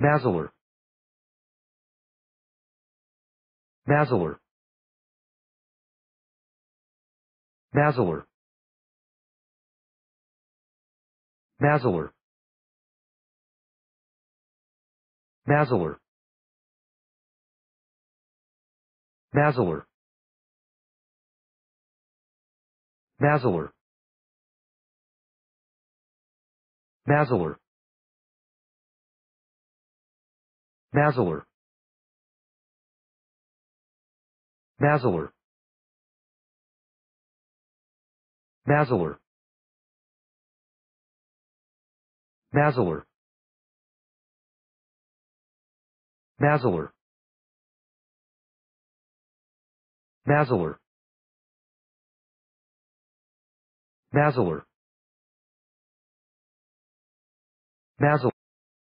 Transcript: Basilar. Basilar. Basilar. Basilar. Basilar. Basilar. Basilar. Basilar. Basilar. Basilar. Basilar. Basilar. Basilar. Basilar. Basilar. Basilar.